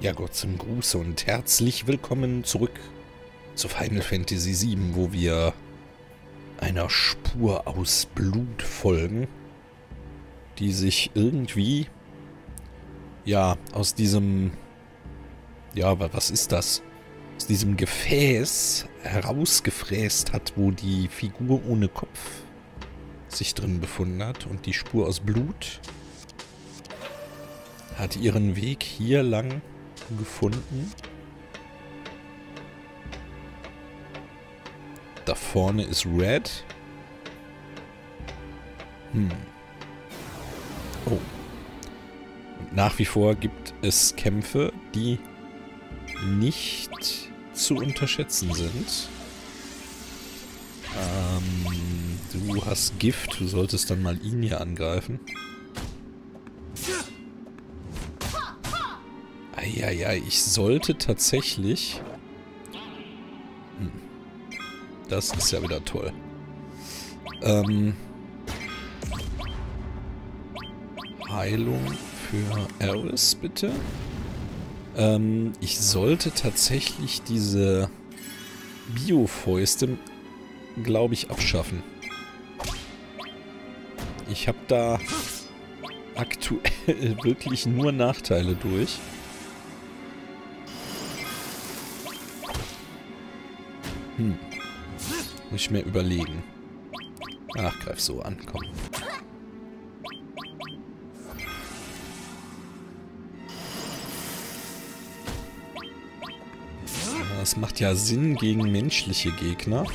Ja, Gottes Gruß und herzlich willkommen zurück zu Final Fantasy VII, wo wir einer Spur aus Blut folgen, die sich irgendwie, ja, aus diesem, ja, was ist das? Aus diesem Gefäß herausgefräst hat, wo die Figur ohne Kopf sich drin befunden hat, und die Spur aus Blut hat ihren Weg hier lang gefunden. Da vorne ist Red. Oh. Und nach wie vor gibt es Kämpfe, die nicht zu unterschätzen sind. Du hast Gift, du solltest dann mal ihn hier angreifen. Ja, ja, ich sollte tatsächlich... Das ist ja wieder toll. Heilung für Aeris, bitte. Ich sollte tatsächlich diese Bio-Fäuste, glaube ich, abschaffen. Ich habe da aktuell wirklich nur Nachteile durch. Muss ich mir überlegen. Ach, greif so an, komm. Das macht ja Sinn gegen menschliche Gegner.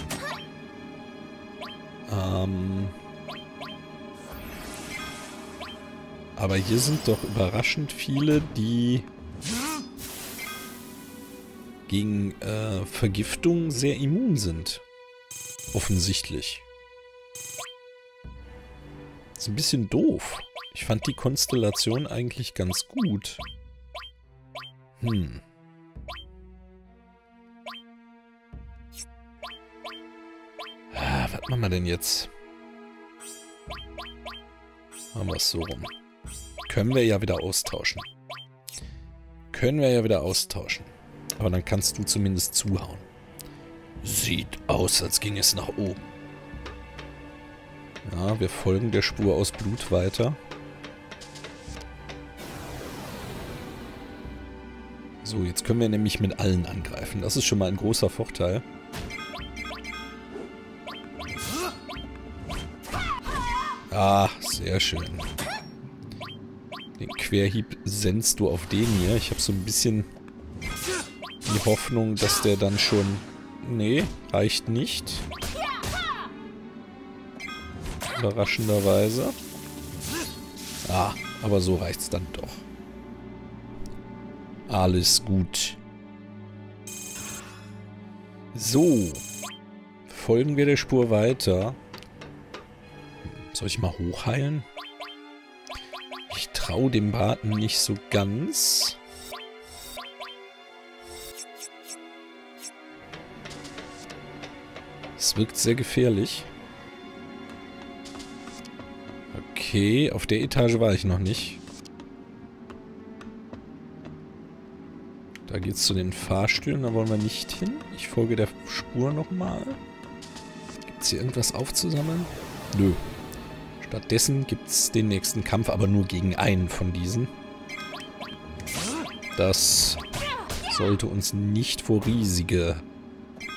Aber hier sind doch überraschend viele, die gegen Vergiftung sehr immun sind. Offensichtlich. Ist ein bisschen doof. Ich fand die Konstellation eigentlich ganz gut. Was machen wir denn jetzt? Machen wir es so rum. Können wir ja wieder austauschen. Aber dann kannst du zumindest zuhauen. Sieht aus, als ging es nach oben. Ja, wir folgen der Spur aus Blut weiter. So, jetzt können wir nämlich mit allen angreifen. Das ist schon mal ein großer Vorteil. Ah, sehr schön. Den Querhieb sendst du auf den hier. Ich habe so ein bisschen... die Hoffnung, dass der dann schon... Nee, reicht nicht. Überraschenderweise. Ah, aber so reicht's dann doch. Alles gut. So. Folgen wir der Spur weiter. Soll ich mal hochheilen? Ich traue dem Baten nicht so ganz... Es wirkt sehr gefährlich. Okay, auf der Etage war ich noch nicht. Da geht's zu den Fahrstühlen, da wollen wir nicht hin. Ich folge der Spur nochmal. Gibt's hier irgendwas aufzusammeln? Nö. Stattdessen gibt's den nächsten Kampf, aber nur gegen einen von diesen. Das sollte uns nicht vor riesige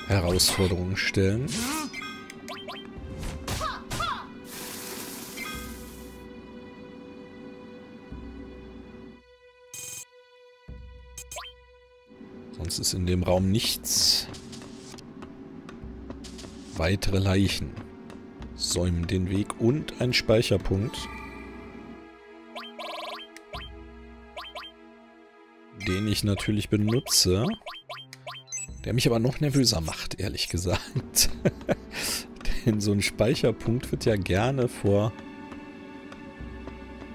Herausforderungen stellen. Sonst ist in dem Raum nichts. Weitere Leichen säumen den Weg und ein Speicherpunkt, den ich natürlich benutze. Der mich aber noch nervöser macht, ehrlich gesagt. Denn so ein Speicherpunkt wird ja gerne vor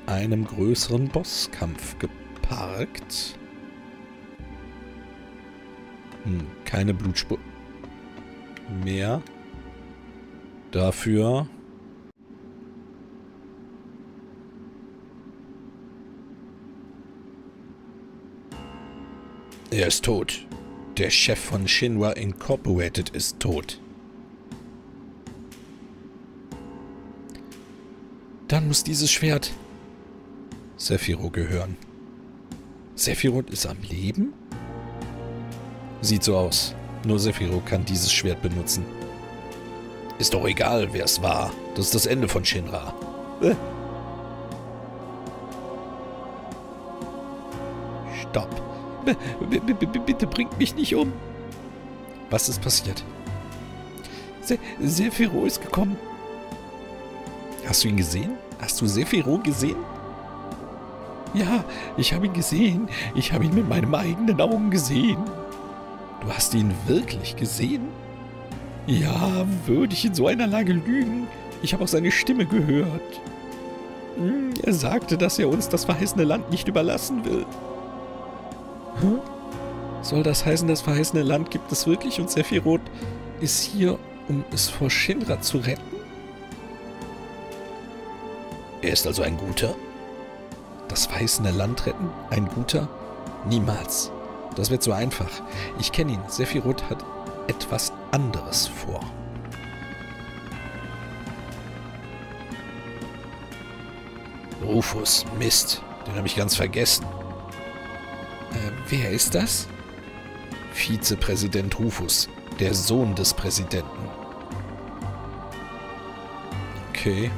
einem größeren Bosskampf geparkt. Keine Blutspur mehr. Dafür Er ist tot. Der Chef von Shinra Incorporated ist tot. Dann muss dieses Schwert Sephiroth gehören. Sephiroth ist am Leben? Sieht so aus. Nur Sephiroth kann dieses Schwert benutzen. Ist doch egal, wer es war. Das ist das Ende von Shinra. Stopp. Bitte bringt mich nicht um. Was ist passiert? Sephiroth ist gekommen. Hast du ihn gesehen? Hast du Sephiroth gesehen? Ja, ich habe ihn gesehen. Ich habe ihn mit meinen eigenen Augen gesehen. Du hast ihn wirklich gesehen? Ja, würde ich in so einer Lage lügen? Ich habe auch seine Stimme gehört. Er sagte, dass er uns das verheißene Land nicht überlassen will. Hm? Soll das heißen, das verheißene Land gibt es wirklich und Sephiroth ist hier, um es vor Shinra zu retten? Er ist also ein Guter? Das verheißene Land retten? Ein Guter? Niemals. Das wird so einfach. Ich kenne ihn. Sephiroth hat etwas anderes vor. Rufus, Mist. Den habe ich ganz vergessen. Wer ist das? Vizepräsident Rufus, der Sohn des Präsidenten. Okay.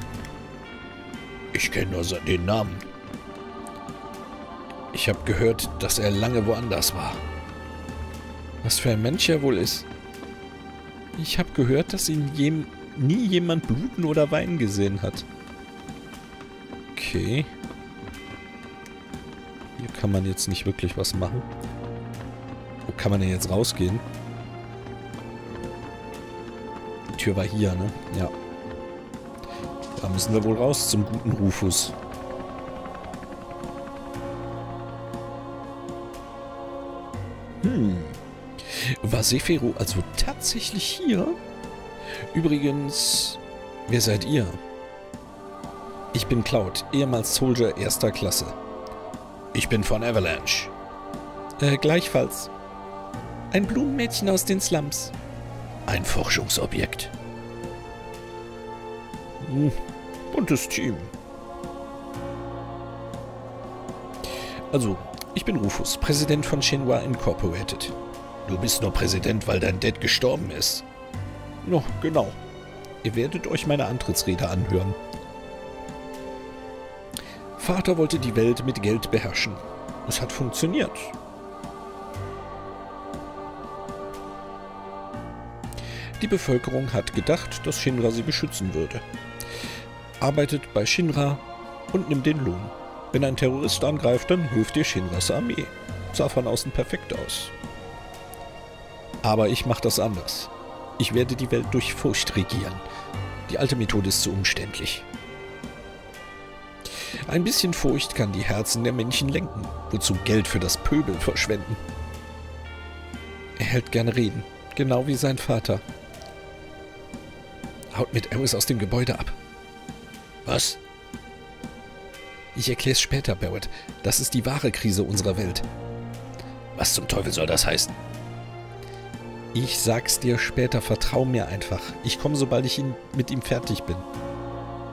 Ich kenne nur den Namen. Ich habe gehört, dass er lange woanders war. Was für ein Mensch er wohl ist. Ich habe gehört, dass ihn nie jemand bluten oder weinen gesehen hat. Okay. Hier kann man jetzt nicht wirklich was machen. Wo kann man denn jetzt rausgehen? Die Tür war hier, ne? Ja. Da müssen wir wohl raus zum guten Rufus. War Sephiroth also tatsächlich hier? Übrigens, wer seid ihr? Ich bin Cloud, ehemals Soldier erster Klasse. Ich bin von AVALANCHE. Gleichfalls. Ein Blumenmädchen aus den Slums. Ein Forschungsobjekt. Buntes Team. Also, ich bin Rufus, Präsident von Shinra Incorporated. Du bist nur Präsident, weil dein Dad gestorben ist. Noch genau. Ihr werdet euch meine Antrittsrede anhören. Vater wollte die Welt mit Geld beherrschen. Es hat funktioniert. Die Bevölkerung hat gedacht, dass Shinra sie beschützen würde. Arbeitet bei Shinra und nimmt den Lohn. Wenn ein Terrorist angreift, dann hilft dir Shinras Armee. Sah von außen perfekt aus. Aber ich mache das anders. Ich werde die Welt durch Furcht regieren. Die alte Methode ist zu umständlich. Ein bisschen Furcht kann die Herzen der Menschen lenken. Wozu Geld für das Pöbel verschwenden? Er hält gerne Reden, genau wie sein Vater. Haut mit Aeris aus dem Gebäude ab. Was? Ich erkläre es später, Barrett. Das ist die wahre Krise unserer Welt. Was zum Teufel soll das heißen? Ich sag's dir später, vertrau mir einfach. Ich komme, sobald ich mit ihm fertig bin.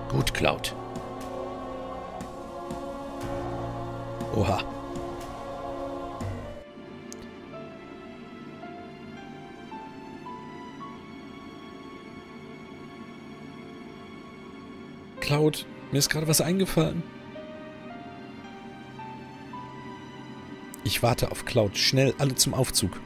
Gut, Cloud. Oha. Cloud, mir ist gerade was eingefallen. Ich warte auf Cloud. Schnell, alle zum Aufzug.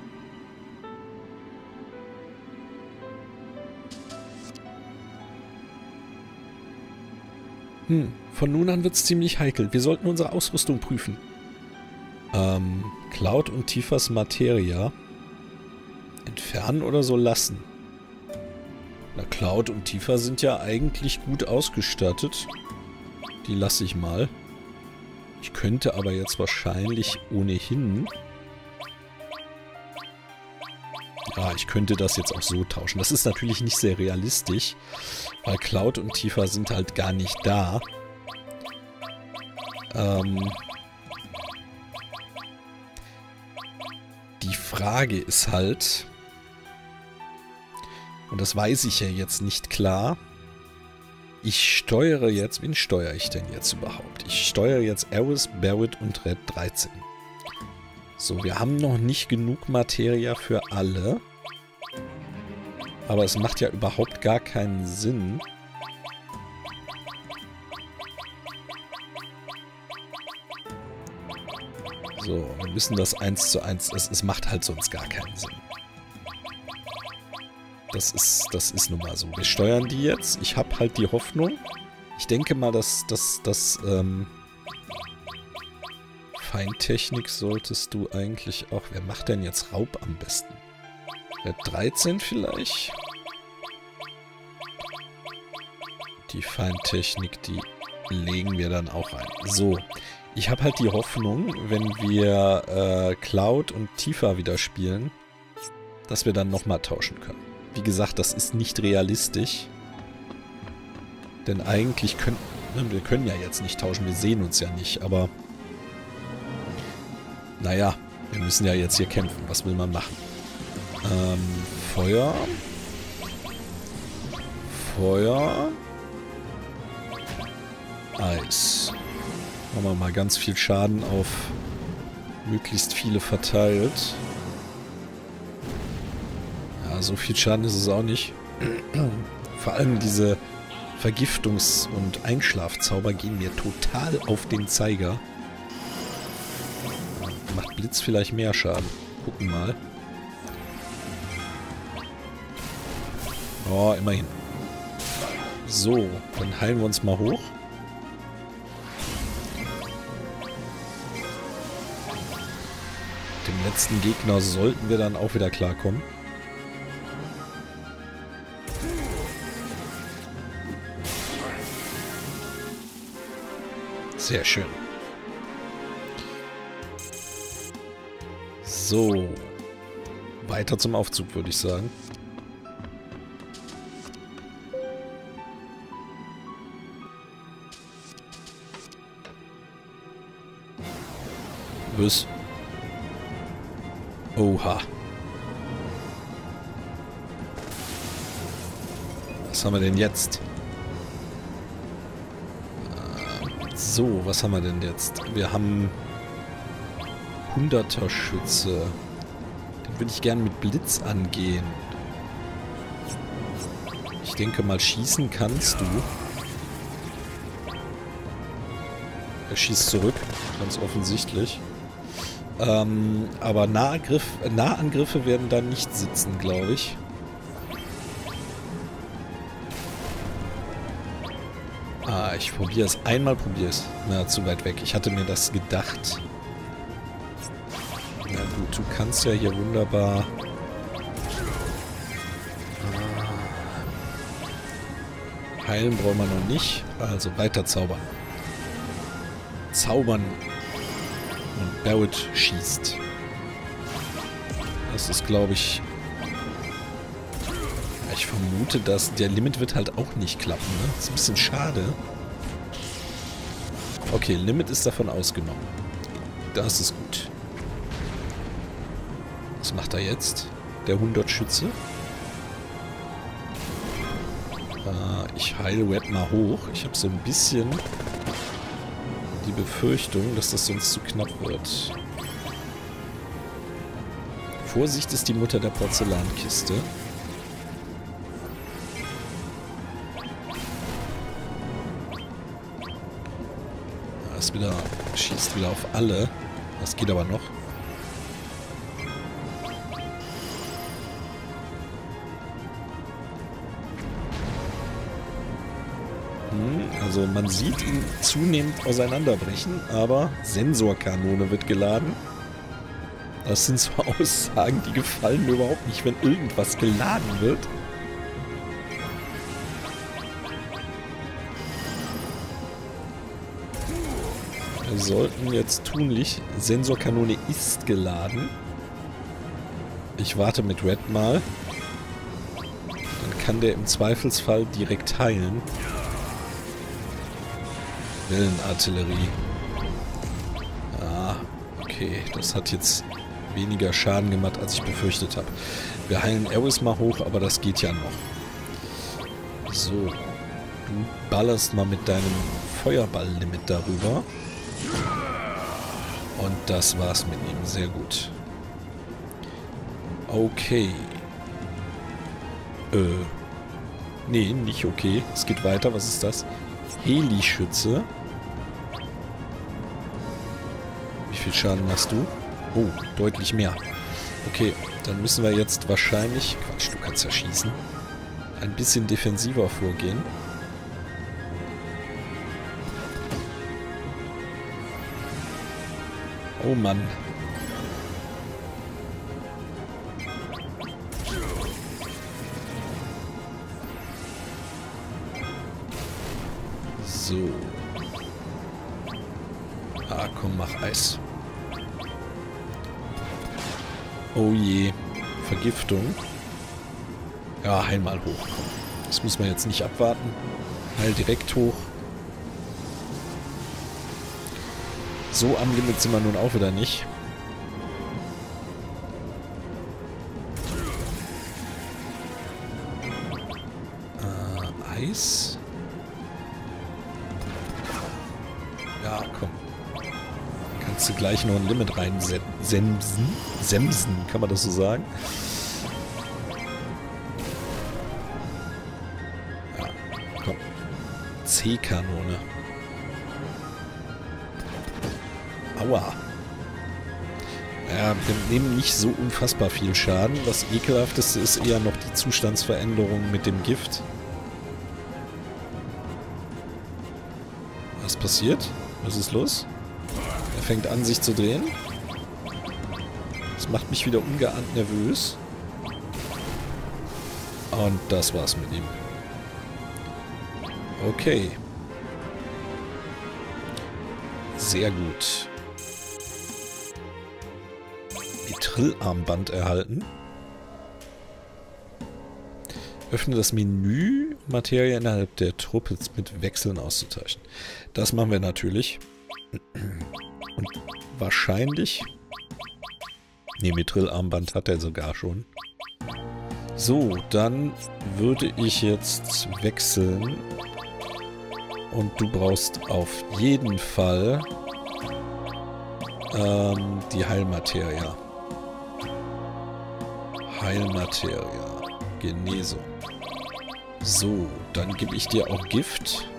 Von nun an wird's ziemlich heikel. Wir sollten unsere Ausrüstung prüfen. Cloud und Tifas Materia entfernen oder so lassen? Na, Cloud und Tifa sind ja eigentlich gut ausgestattet. Die lasse ich mal. Ich könnte aber jetzt wahrscheinlich ohnehin... Ja, ich könnte das jetzt auch so tauschen. Das ist natürlich nicht sehr realistisch, weil Cloud und Tifa sind halt gar nicht da. Die Frage ist halt, und das weiß ich ja jetzt nicht klar, ich steuere jetzt, wen steuere ich denn jetzt überhaupt? Ich steuere jetzt Aeris, Barrett und Red 13. So, wir haben noch nicht genug Materia für alle. Aber es macht ja überhaupt gar keinen Sinn. So, wir müssen das 1:1, es macht halt sonst gar keinen Sinn. Das ist nun mal so. Wir steuern die jetzt. Ich habe halt die Hoffnung. Ich denke mal, dass Feintechnik solltest du eigentlich auch... Wer macht denn jetzt Raub am besten? Red 13 vielleicht? Die Feintechnik, die legen wir dann auch rein. So. Ich habe halt die Hoffnung, wenn wir Cloud und Tifa wieder spielen, dass wir dann nochmal tauschen können. Wie gesagt, das ist nicht realistisch. Denn eigentlich können... Wir können ja jetzt nicht tauschen, wir sehen uns ja nicht, aber... Naja, wir müssen ja jetzt hier kämpfen. Was will man machen? Feuer. Feuer. Eis. Machen wir mal ganz viel Schaden auf möglichst viele verteilt. Ja, so viel Schaden ist es auch nicht. Vor allem diese Vergiftungs- und Einschlafzauber gehen mir total auf den Zeiger. Macht Blitz vielleicht mehr Schaden. Gucken mal. Oh, immerhin. So, dann heilen wir uns mal hoch. Dem letzten Gegner sollten wir dann auch wieder klarkommen. Sehr schön. So. Weiter zum Aufzug, würde ich sagen. Was? Oha. Was haben wir denn jetzt? So, was haben wir denn jetzt? Wir haben 100er Schütze. Den würde ich gerne mit Blitz angehen. Ich denke mal, schießen kannst du. Er schießt zurück, ganz offensichtlich. Aber Nahangriffe werden da nicht sitzen, glaube ich. Ah, ich probiere es. Einmal probiere es. Na, zu weit weg. Ich hatte mir das gedacht. Na gut, du kannst ja hier wunderbar... Heilen brauchen wir noch nicht. Also weiter zaubern. Zaubern. Und Barrett schießt. Das ist, glaube ich... Ich vermute, dass der Limit wird halt auch nicht klappen, ne? Ist ein bisschen schade. Okay, Limit ist davon ausgenommen. Das ist gut. Was macht er jetzt? Der 100-Schütze? Ich heile Red mal hoch. Ich habe so ein bisschen... die Befürchtung, dass das sonst zu knapp wird. Vorsicht ist die Mutter der Porzellankiste. Das wieder schießt wieder auf alle. Das geht aber noch. Also man sieht ihn zunehmend auseinanderbrechen, aber Sensorkanone wird geladen. Das sind so Aussagen, die gefallen mir überhaupt nicht, wenn irgendwas geladen wird. Wir sollten jetzt tunlich... Sensorkanone ist geladen. Ich warte mit Red mal. Dann kann der im Zweifelsfall direkt heilen. Wellenartillerie. Ah, okay. Das hat jetzt weniger Schaden gemacht, als ich befürchtet habe. Wir heilen Aeris mal hoch, aber das geht ja noch. So. Du ballerst mal mit deinem Feuerball-Limit darüber. Und das war's mit ihm. Sehr gut. Okay. Nee, nicht okay. Es geht weiter. Was ist das? Heli-Schütze. Wie viel Schaden machst du? Oh, deutlich mehr. Okay, dann müssen wir jetzt wahrscheinlich... Quatsch, du kannst ja schießen. Ein bisschen defensiver vorgehen. Oh Mann. So. Ah, komm, mach Eis. Oh je. Vergiftung. Ja, einmal hoch. Das muss man jetzt nicht abwarten. Heil direkt hoch. So am Limit sind wir nun auch wieder nicht. Eis. Ja, komm. Kannst du gleich noch ein Limit rein semsen? Semsen, kann man das so sagen? Ja, komm. C-Kanone. Aua. Ja, wir nehmen nicht so unfassbar viel Schaden. Das Ekelhafteste ist eher noch die Zustandsveränderung mit dem Gift. Was passiert? Was ist los? Er fängt an, sich zu drehen. Das macht mich wieder ungeahnt nervös. Und das war's mit ihm. Okay. Sehr gut. Mitrillarmband erhalten. Öffne das Menü, Materie innerhalb der Truppe mit Wechseln auszutauschen. Das machen wir natürlich. Und wahrscheinlich... Ne, Mitrillarmband hat er sogar schon. So, dann würde ich jetzt wechseln. Und du brauchst auf jeden Fall die Heilmateria. Heilmateria. Genesung. So, dann gebe ich dir auch Gift.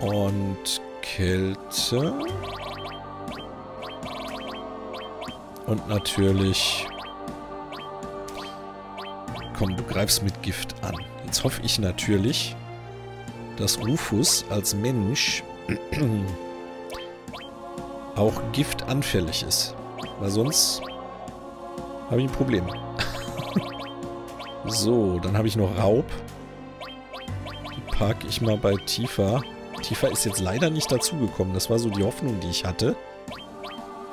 Und Kälte. Und natürlich... Komm, du greifst mit Gift an. Jetzt hoffe ich natürlich, dass Rufus als Mensch auch giftanfällig ist. Weil sonst habe ich ein Problem. So, dann habe ich noch Raub. Die parke ich mal bei Tifa. Tifa ist jetzt leider nicht dazugekommen. Das war so die Hoffnung, die ich hatte.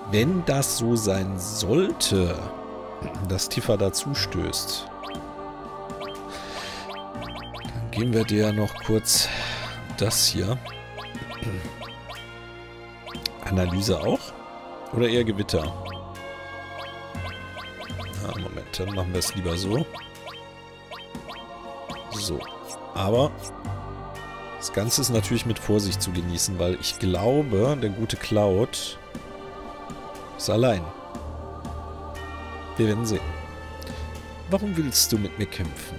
Wenn das so sein sollte, dass Tifa dazu stößt, dann geben wir dir noch kurz das hier. Analyse auch? Oder eher Gewitter? Na, Moment, dann machen wir es lieber so. So, aber das Ganze ist natürlich mit Vorsicht zu genießen, weil ich glaube, der gute Cloud ist allein. Wir werden sehen. Warum willst du mit mir kämpfen?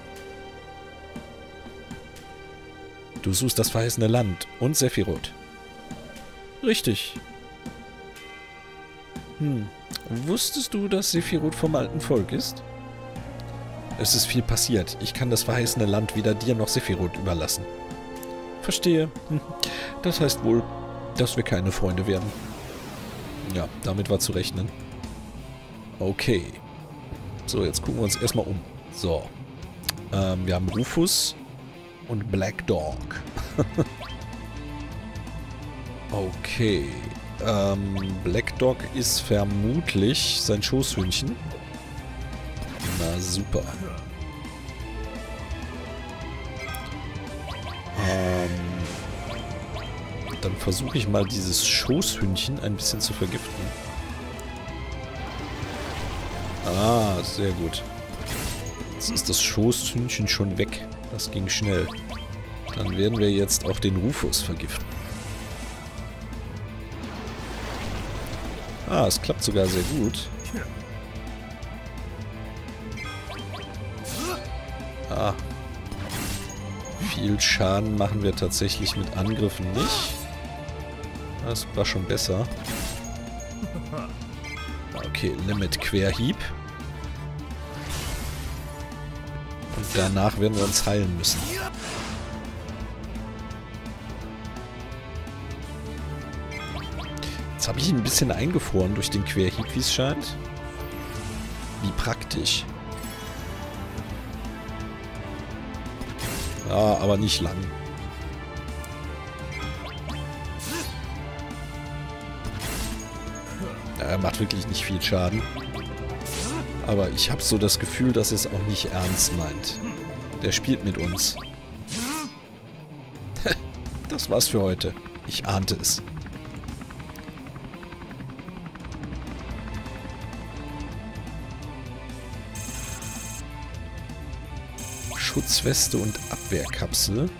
Du suchst das verheißene Land und Sephiroth. Richtig. Hm, wusstest du, dass Sephiroth vom alten Volk ist? Es ist viel passiert. Ich kann das verheißene Land weder dir noch Sephiroth überlassen. Verstehe. Das heißt wohl, dass wir keine Freunde werden. Ja, damit war zu rechnen. Okay. So, jetzt gucken wir uns erstmal um. So. Wir haben Rufus und Black Dog. Okay. Black Dog ist vermutlich sein Schoßhündchen. Na, super. Dann versuche ich mal, dieses Schoßhündchen ein bisschen zu vergiften. Ah, sehr gut. Jetzt ist das Schoßhündchen schon weg. Das ging schnell. Dann werden wir jetzt auch den Rufus vergiften. Ah, es klappt sogar sehr gut. Ah. Viel Schaden machen wir tatsächlich mit Angriffen nicht. Das war schon besser. Okay, Limit Querhieb. Und danach werden wir uns heilen müssen. Jetzt habe ich ihn ein bisschen eingefroren durch den Querhieb, wie es scheint. Wie praktisch. Ja, aber nicht lang. Ja, er macht wirklich nicht viel Schaden. Aber ich habe so das Gefühl, dass er es auch nicht ernst meint. Der spielt mit uns. Das war's für heute. Ich ahnte es. Schutzweste und Abwehrkapsel.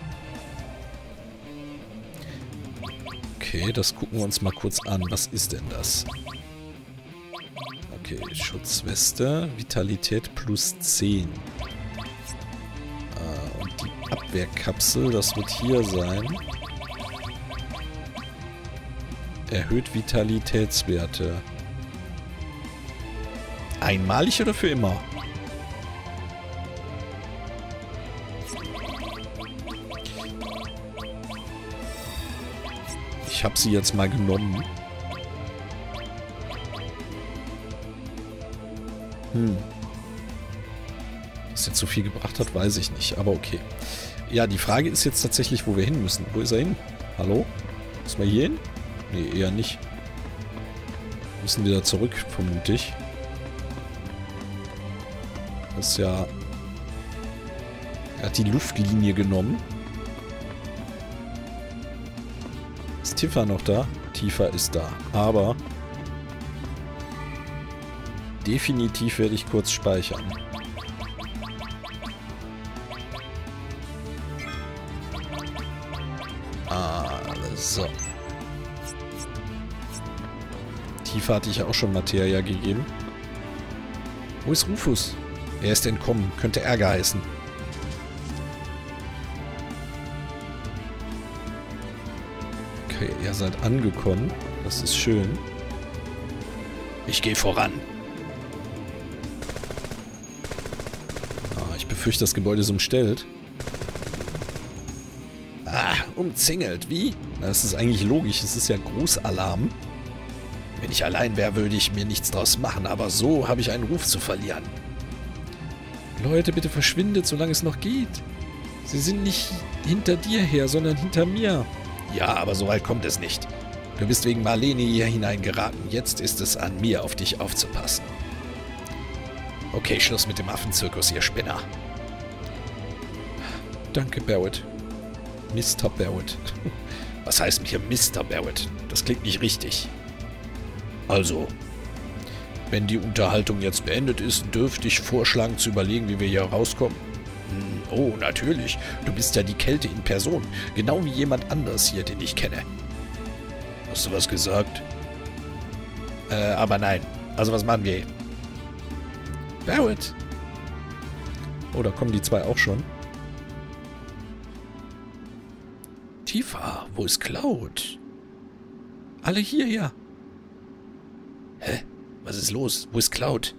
Okay, das gucken wir uns mal kurz an. Was ist denn das? Okay, Schutzweste, Vitalität plus 10. Ah, und die Abwehrkapsel, das wird hier sein. Erhöht Vitalitätswerte. Einmalig oder für immer? Ich habe sie jetzt mal genommen. Was jetzt so viel gebracht hat, weiß ich nicht. Aber okay. Ja, die Frage ist jetzt tatsächlich, wo wir hin müssen. Wo ist er hin? Hallo? Müssen wir hier hin? Nee, eher nicht. Wir müssen wieder zurück, vermute ich. Das ist ja... Er hat die Luftlinie genommen. Tifa noch da? Tifa ist da. Aber definitiv werde ich kurz speichern. Also. Tifa hatte ich ja auch schon Materia gegeben. Wo ist Rufus? Er ist entkommen. Könnte Ärger heißen. Ihr seid angekommen. Das ist schön. Ich gehe voran. Ah, ich befürchte, das Gebäude ist umstellt. Ah, umzingelt. Wie? Das ist eigentlich logisch. Es ist ja Großalarm. Wenn ich allein wäre, würde ich mir nichts draus machen. Aber so habe ich einen Ruf zu verlieren. Leute, bitte verschwindet, solange es noch geht. Sie sind nicht hinter dir her, sondern hinter mir. Ja, aber so weit kommt es nicht. Du bist wegen Marlene hier hineingeraten. Jetzt ist es an mir, auf dich aufzupassen. Okay, Schluss mit dem Affenzirkus, ihr Spinner. Danke, Barrett. Mr. Barrett. Was heißt hier Mr. Barrett? Das klingt nicht richtig. Also, wenn die Unterhaltung jetzt beendet ist, dürfte ich vorschlagen, zu überlegen, wie wir hier rauskommen. Oh, natürlich. Du bist ja die Kälte in Person. Genau wie jemand anders hier, den ich kenne. Hast du was gesagt? Aber nein. Also was machen wir? Barrett! Oh, da kommen die zwei auch schon. Tifa, wo ist Cloud? Alle hierher. Hä? Was ist los? Wo ist Cloud?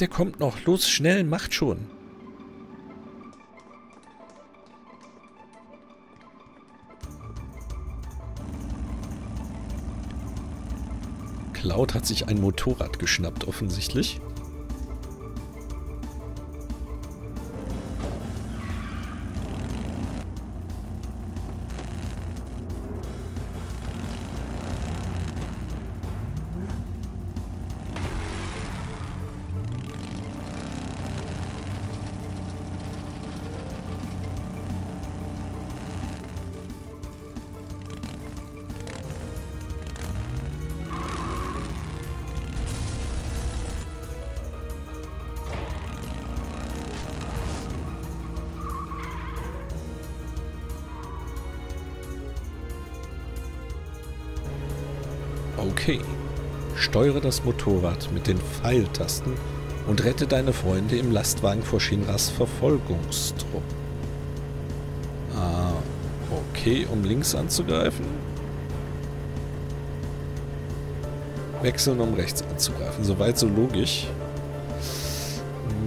Der kommt noch. Los, schnell, macht schon. Cloud hat sich ein Motorrad geschnappt, offensichtlich. Okay. Steuere das Motorrad mit den Pfeiltasten und rette deine Freunde im Lastwagen vor Shinras Verfolgungstrupp. Ah, okay, um links anzugreifen. Wechseln, um rechts anzugreifen. Soweit so logisch.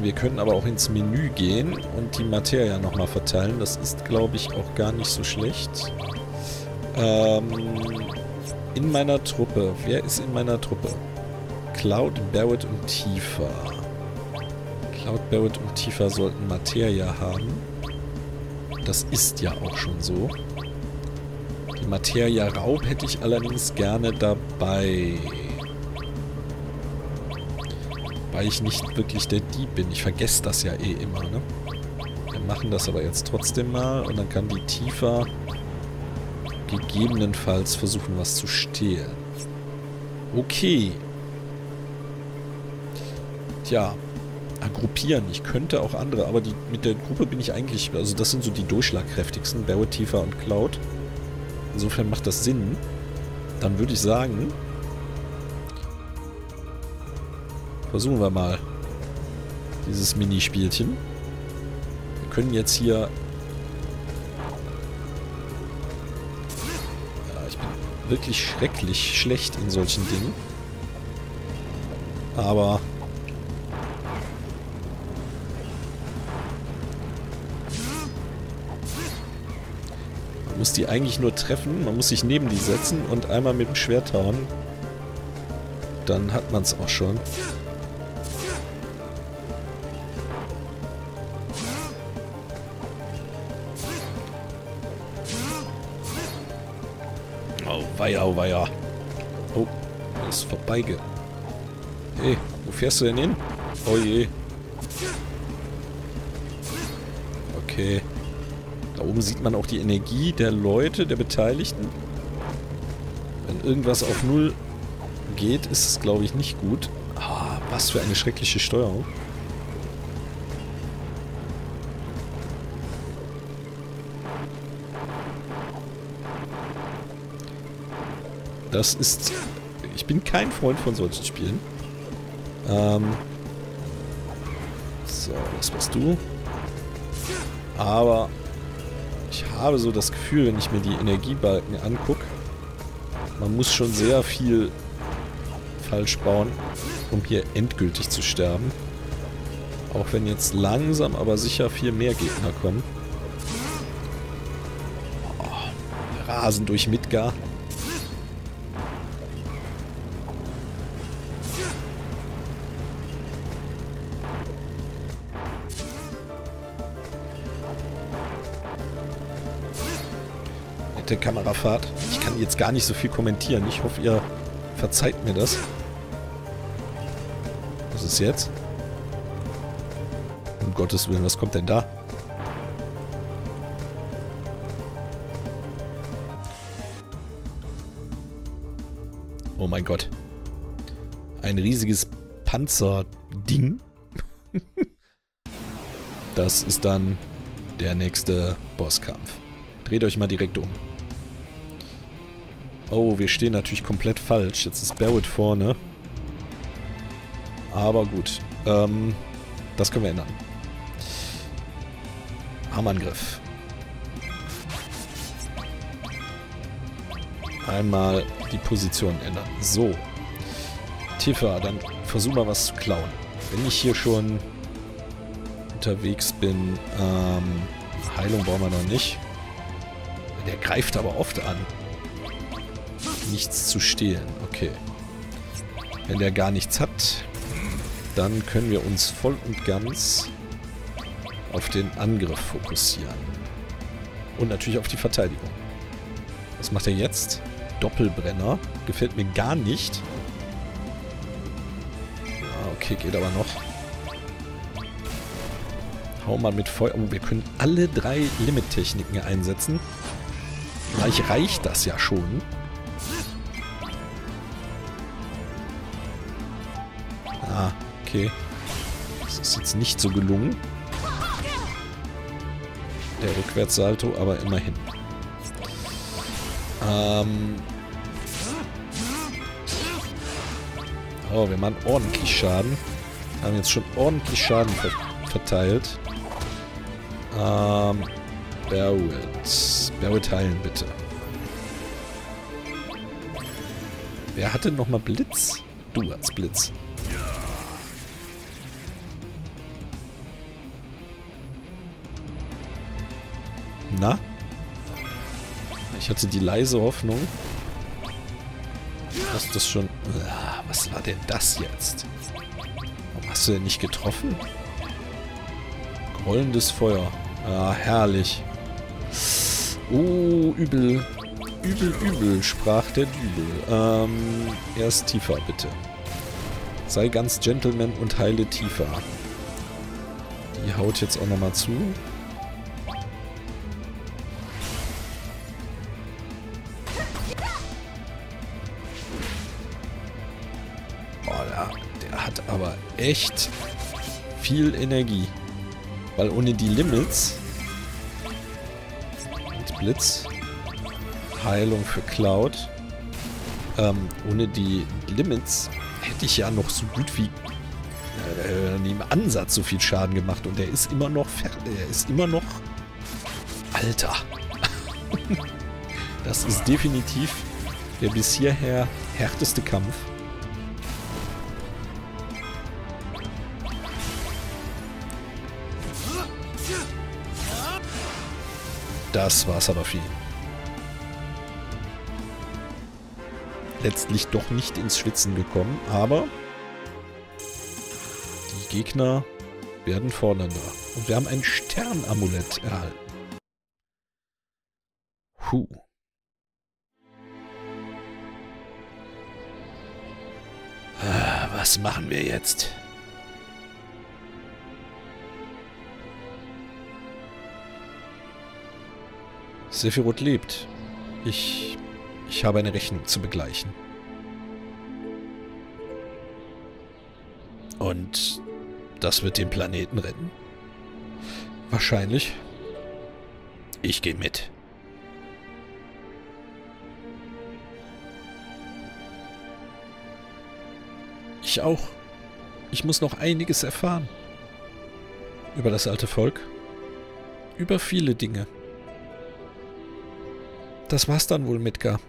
Wir können aber auch ins Menü gehen und die Materia nochmal verteilen. Das ist, glaube ich, auch gar nicht so schlecht. In meiner Truppe. Wer ist in meiner Truppe? Cloud, Barrett und Tifa. Cloud, Barrett und Tifa sollten Materia haben. Das ist ja auch schon so. Die Materia Raub hätte ich allerdings gerne dabei. Weil ich nicht wirklich der Dieb bin. Ich vergesse das ja eh immer, ne? Wir machen das aber jetzt trotzdem mal. Und dann kann die Tifa gegebenenfalls versuchen, was zu stehlen. Okay. Tja. Gruppieren. Ich könnte auch andere. Aber mit der Gruppe bin ich eigentlich... Also das sind so die durchschlagkräftigsten. Barrett, Tifa und Cloud. Insofern macht das Sinn. Dann würde ich sagen... Versuchen wir mal dieses Minispielchen. Wir können jetzt hier... Ja, ich bin wirklich schrecklich schlecht in solchen Dingen. Aber... Man muss die eigentlich nur treffen, man muss sich neben die setzen und einmal mit dem Schwert hauen. Dann hat man es auch schon. Oh, weia. Oh, ist vorbeigegangen. Hey, wo fährst du denn hin? Oh je. Okay. Da oben sieht man auch die Energie der Leute, der Beteiligten. Wenn irgendwas auf Null geht, ist es, glaube ich, nicht gut. Ah, was für eine schreckliche Steuerung. Das ist... Ich bin kein Freund von solchen Spielen. So, das warst du. Aber ich habe so das Gefühl, wenn ich mir die Energiebalken angucke, man muss schon sehr viel falsch bauen, um hier endgültig zu sterben. Auch wenn jetzt langsam, aber sicher viel mehr Gegner kommen. Oh, Rasen durch Midgar. Kamerafahrt. Ich kann jetzt gar nicht so viel kommentieren. Ich hoffe, ihr verzeiht mir das. Was ist jetzt? Um Gottes Willen, was kommt denn da? Oh mein Gott. Ein riesiges Panzerding. Das ist dann der nächste Bosskampf. Dreht euch mal direkt um. Oh, wir stehen natürlich komplett falsch. Jetzt ist Barrett vorne. Aber gut. Das können wir ändern. Armangriff. Einmal die Position ändern. So. Tifa, dann versuch mal was zu klauen. Wenn ich hier schon unterwegs bin, Heilung brauchen wir noch nicht. Der greift aber oft an. Nichts zu stehlen. Okay. Wenn der gar nichts hat, dann können wir uns voll und ganz auf den Angriff fokussieren. Und natürlich auf die Verteidigung. Was macht er jetzt? Doppelbrenner. Gefällt mir gar nicht. Ah, okay, geht aber noch. Hau mal mit Feuer. Oh, wir können alle drei Limit-Techniken einsetzen. Gleich reicht das ja schon. Ah, okay. Das ist jetzt nicht so gelungen. Der Rückwärtssalto, aber immerhin. Oh, wir machen ordentlich Schaden. Haben jetzt schon ordentlich Schaden verteilt. Barrett. Barrett heilen, bitte. Wer hat denn nochmal Blitz? Du hast Blitz. Na? Ich hatte die leise Hoffnung, dass das schon... Was war denn das jetzt? Warum hast du denn nicht getroffen? Rollendes Feuer. Ah, herrlich. Oh, übel. Übel, übel, sprach der Dübel. Erst Tifa, bitte. Sei ganz Gentleman und heile Tifa. Die haut jetzt auch nochmal zu. Echt viel Energie. Weil ohne die Limits mit Blitz, Heilung für Cloud, ohne die Limits hätte ich ja noch so gut wie im Ansatz so viel Schaden gemacht. Und er ist immer noch Alter. Das ist definitiv der bis hierher härteste Kampf. Das war's aber viel. Letztlich doch nicht ins Schwitzen gekommen, aber die Gegner werden fordernder. Und wir haben ein Sternamulett erhalten. Huh. Was machen wir jetzt? Sephiroth lebt. Ich habe eine Rechnung zu begleichen. Und das wird den Planeten retten? Wahrscheinlich. Ich gehe mit. Ich auch. Ich muss noch einiges erfahren. Über das alte Volk. Über viele Dinge. Das war's dann wohl, Midgar.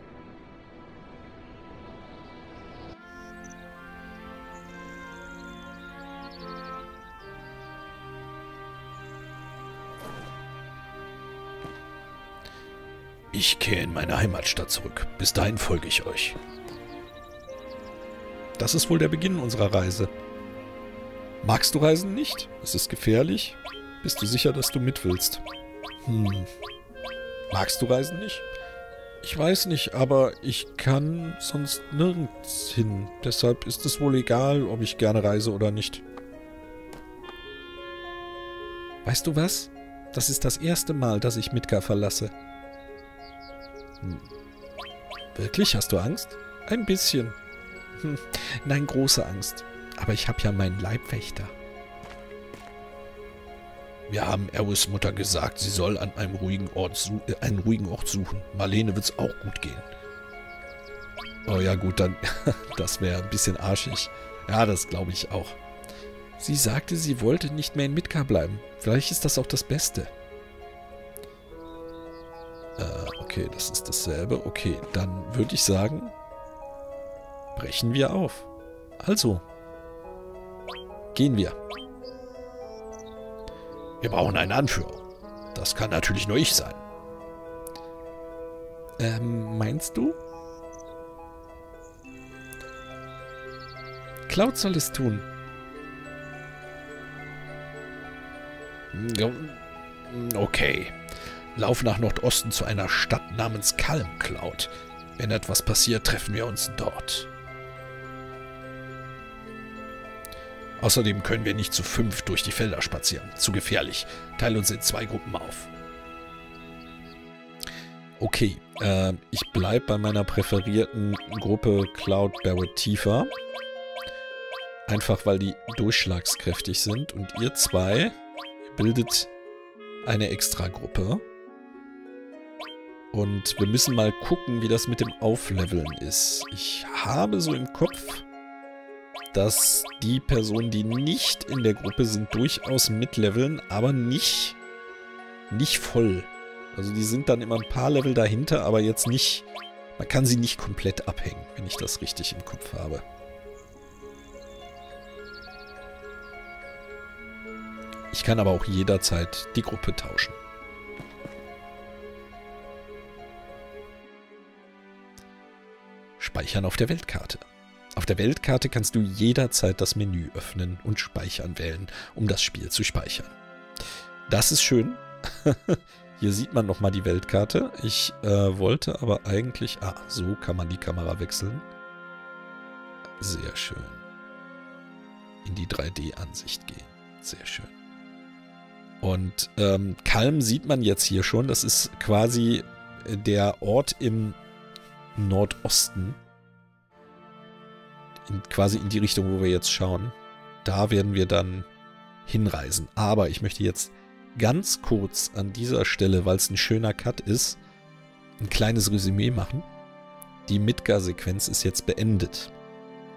Ich kehre in meine Heimatstadt zurück. Bis dahin folge ich euch. Das ist wohl der Beginn unserer Reise. Magst du Reisen nicht? Es ist gefährlich. Bist du sicher, dass du mit willst? Magst du Reisen nicht? Ich weiß nicht, aber ich kann sonst nirgends hin. Deshalb ist es wohl egal, ob ich gerne reise oder nicht. Weißt du was? Das ist das erste Mal, dass ich Midgar verlasse. Wirklich? Hast du Angst? Ein bisschen. Nein, große Angst. Aber ich habe ja meinen Leibwächter. Wir haben Aeris Mutter gesagt, sie soll an einem ruhigen Ort suchen. Marlene wird's auch gut gehen. Oh ja gut, dann das wäre ein bisschen arschig. Ja, das glaube ich auch. Sie sagte, sie wollte nicht mehr in Midgar bleiben. Vielleicht ist das auch das Beste. Okay, das ist dasselbe. Okay, dann würde ich sagen, brechen wir auf. Also, gehen wir. Wir brauchen einen Anführer. Das kann natürlich nur ich sein. Meinst du? Cloud soll es tun. Okay. Lauf nach Nordosten zu einer Stadt namens Kalm, Cloud. Wenn etwas passiert, treffen wir uns dort. Außerdem können wir nicht zu 5 durch die Felder spazieren. Zu gefährlich. Teile uns in 2 Gruppen auf. Okay, ich bleibe bei meiner präferierten Gruppe Cloud, Barrett, Tifa. Einfach, weil die durchschlagskräftig sind. Und ihr 2 bildet eine Extragruppe. Und wir müssen mal gucken, wie das mit dem Aufleveln ist. Ich habe so im Kopf... dass die Personen, die nicht in der Gruppe sind, durchaus mitleveln, aber nicht voll. Also die sind dann immer ein paar Level dahinter, aber jetzt nicht... Man kann sie nicht komplett abhängen, wenn ich das richtig im Kopf habe. Ich kann aber auch jederzeit die Gruppe tauschen. Speichern auf der Weltkarte. Auf der Weltkarte kannst du jederzeit das Menü öffnen und Speichern wählen, um das Spiel zu speichern. Das ist schön. Hier sieht man nochmal die Weltkarte. Ich wollte aber eigentlich... Ah, so kann man die Kamera wechseln. Sehr schön. In die 3D-Ansicht gehen. Sehr schön. Und Kalm sieht man jetzt hier schon. Das ist quasi der Ort im Nordosten. Quasi in die Richtung, wo wir jetzt schauen. Da werden wir dann hinreisen. Aber ich möchte jetzt ganz kurz an dieser Stelle, weil es ein schöner Cut ist, ein kleines Resümee machen. Die Midgar-Sequenz ist jetzt beendet.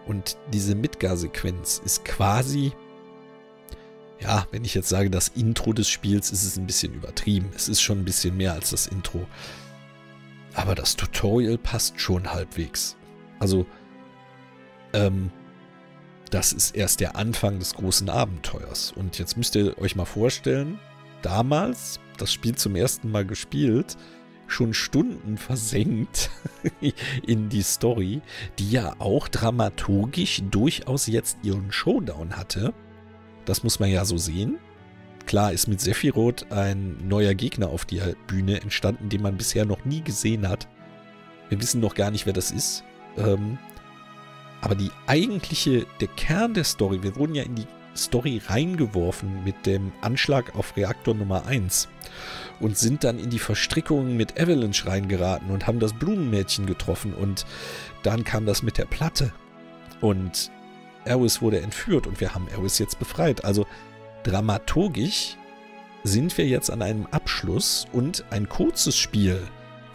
Und diese Midgar-Sequenz ist quasi, ja, wenn ich jetzt sage, das Intro des Spiels, ist es ein bisschen übertrieben. Es ist schon ein bisschen mehr als das Intro. Aber das Tutorial passt schon halbwegs. Also, das ist erst der Anfang des großen Abenteuers. Und jetzt müsst ihr euch mal vorstellen, damals das Spiel zum ersten Mal gespielt, schon Stunden versenkt in die Story, die ja auch dramaturgisch durchaus jetzt ihren Showdown hatte. Das muss man ja so sehen. Klar ist mit Sephiroth ein neuer Gegner auf der Bühne entstanden, den man bisher noch nie gesehen hat. Wir wissen noch gar nicht, wer das ist. Aber die eigentliche, der Kern der Story, wir wurden ja in die Story reingeworfen mit dem Anschlag auf Reaktor Nummer 1 und sind dann in die Verstrickungen mit Avalanche reingeraten und haben das Blumenmädchen getroffen und dann kam das mit der Platte und Aeris wurde entführt und wir haben Aeris jetzt befreit. Also dramaturgisch sind wir jetzt an einem Abschluss und ein kurzes Spiel,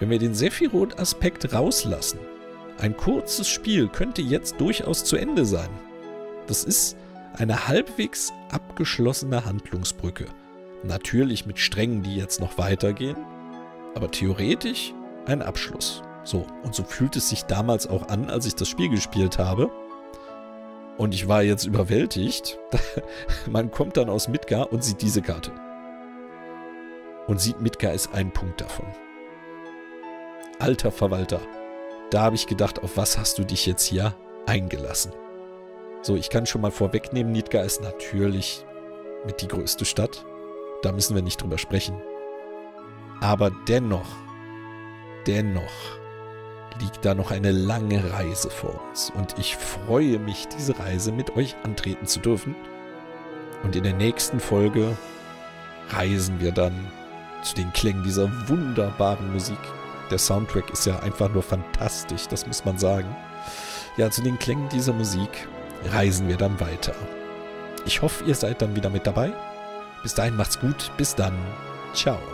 wenn wir den Sephiroth-Aspekt rauslassen, ein kurzes Spiel könnte jetzt durchaus zu Ende sein. Das ist eine halbwegs abgeschlossene Handlungsbrücke. Natürlich mit Strängen, die jetzt noch weitergehen, aber theoretisch ein Abschluss. So, und so fühlt es sich damals auch an, als ich das Spiel gespielt habe. Und ich war jetzt überwältigt. Man kommt dann aus Midgar und sieht diese Karte. Und sieht, Midgar ist ein Punkt davon. Alter Verwalter. Da habe ich gedacht, auf was hast du dich jetzt hier eingelassen? So, ich kann schon mal vorwegnehmen, Midgar ist natürlich mit die größte Stadt. Da müssen wir nicht drüber sprechen. Aber dennoch liegt da noch eine lange Reise vor uns. Und ich freue mich, diese Reise mit euch antreten zu dürfen. Und in der nächsten Folge reisen wir dann zu den Klängen dieser wunderbaren Musik. Der Soundtrack ist ja einfach nur fantastisch, das muss man sagen. Ja, zu den Klängen dieser Musik reisen wir dann weiter. Ich hoffe, ihr seid dann wieder mit dabei. Bis dahin macht's gut, bis dann. Ciao.